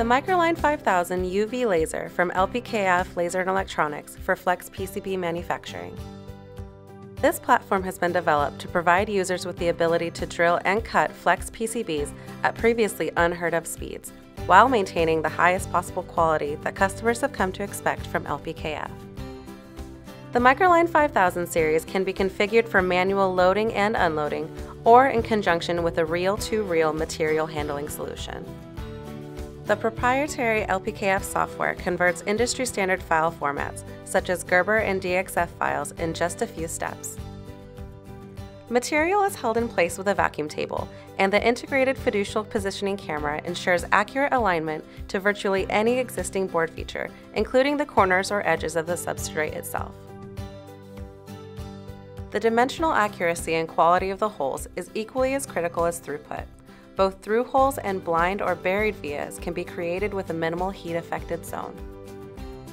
The MicroLine 5000 UV Laser from LPKF Laser and Electronics for Flex PCB manufacturing. This platform has been developed to provide users with the ability to drill and cut Flex PCBs at previously unheard of speeds, while maintaining the highest possible quality that customers have come to expect from LPKF. The MicroLine 5000 series can be configured for manual loading and unloading, or in conjunction with a reel-to-reel material handling solution. The proprietary LPKF software converts industry-standard file formats, such as Gerber and DXF files, in just a few steps. Material is held in place with a vacuum table, and the integrated fiducial positioning camera ensures accurate alignment to virtually any existing board feature, including the corners or edges of the substrate itself. The dimensional accuracy and quality of the holes is equally as critical as throughput. Both through holes and blind or buried vias can be created with a minimal heat-affected zone.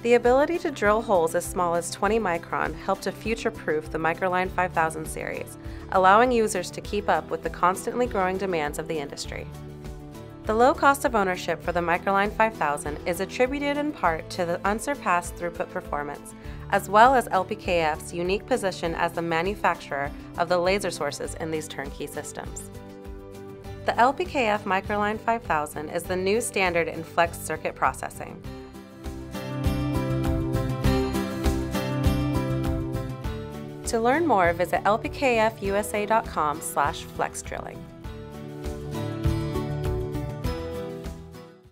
The ability to drill holes as small as 20 micron helped to future-proof the MicroLine 5000 series, allowing users to keep up with the constantly growing demands of the industry. The low cost of ownership for the MicroLine 5000 is attributed in part to the unsurpassed throughput performance, as well as LPKF's unique position as the manufacturer of the laser sources in these turnkey systems. The LPKF MicroLine 5000 is the new standard in flex circuit processing. To learn more, visit lpkfusa.com/flexdrilling.